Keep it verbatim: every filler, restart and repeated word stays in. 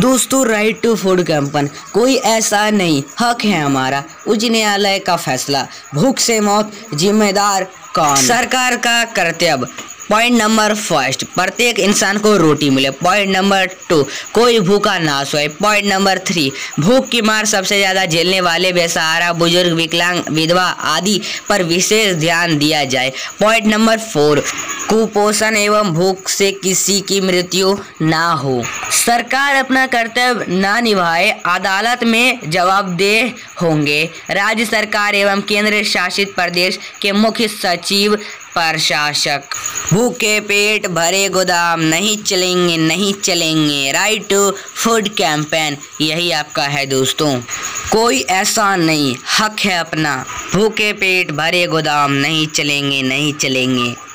दोस्तों, right to food campaign कोई ऐसा नहीं हक है हमारा। उच्च न्यायालय का फैसला, भूख से मौत जिम्मेदार कौन? सरकार का कर्तव्य। पॉइंट नंबर फर्स्ट, प्रत्येक इंसान को रोटी मिले। पॉइंट नंबर टू, कोई भूखा ना सोए। पॉइंट नंबर थ्री, भूख की मार सबसे ज़्यादा झेलने वाले बेसहारा, बुजुर्ग, विकलांग, विधवा आदि पर विशेष ध्यान दिया जाए। पॉइंट नंबर फोर, कुपोषण एवं भूख से किसी की मृत्यु ना हो। सरकार अपना कर्तव्य ना निभाए, अदालत में जवाबदेह होंगे राज्य सरकार एवं केंद्र शासित प्रदेश के मुख्य सचिव प्रशासक। भूखे पेट भरे गोदाम नहीं चलेंगे, नहीं चलेंगे। राइट टू फूड कैंपेन यही आपका है दोस्तों। कोई ऐसा नहीं हक है अपना। भूखे पेट भरे गोदाम नहीं चलेंगे, नहीं चलेंगे।